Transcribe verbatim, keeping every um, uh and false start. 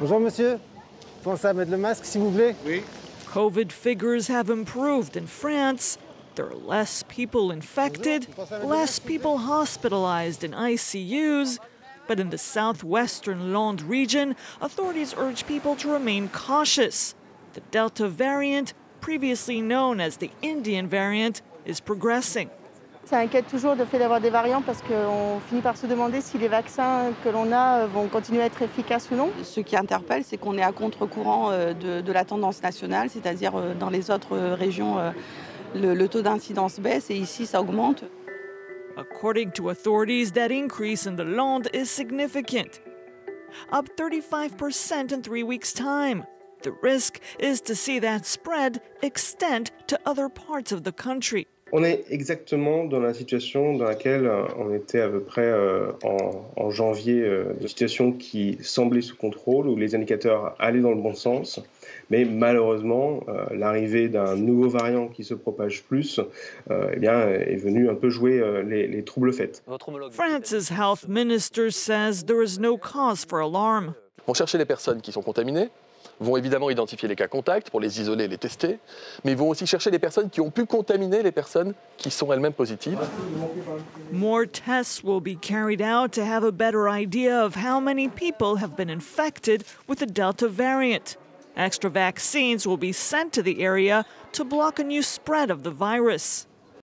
Bonjour, monsieur. Pensez à mettre le masque, s'il vous plaît. Oui. COVID figures have improved in France. There are less people infected, less people hospitalized in I C Us. But in the southwestern Landes region, authorities urge people to remain cautious. The Delta variant, previously known as the Indian variant, is progressing. Ça inquiète toujours le fait d'avoir des variants parce qu'on finit par se demander si les vaccins que l'on a vont continuer à être efficaces ou non. Ce qui interpelle, c'est qu'on est à contre-courant de, de la tendance nationale, c'est-à-dire dans les autres régions, le, le taux d'incidence baisse et ici, ça augmente. According to authorities, that increase in the Landes is significant, up thirty-five percent in three weeks' time. The risk is to see that spread extend to other parts of the country. On est exactement dans la situation dans laquelle on était à peu près euh, en, en janvier, euh, une situation qui semblait sous contrôle, où les indicateurs allaient dans le bon sens, mais malheureusement, euh, l'arrivée d'un nouveau variant qui se propage plus euh, eh bien, est venue un peu jouer euh, les, les troubles faits. France's health minister says there is no cause for alarm. On cherchait les personnes qui sont contaminées, vont évidemment identifier les cas contacts pour les isoler et les tester, mais ils vont aussi chercher les personnes qui ont pu contaminer les personnes qui sont elles-mêmes positives. More tests will be carried out to have a better idea of how many people have been infected with the Delta variant. Extra vaccines will be sent to the area to block a new spread of the virus.